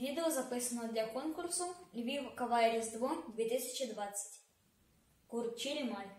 Відео записано для конкурсу «Львів Кавай Різдво 2020». Курчі маль.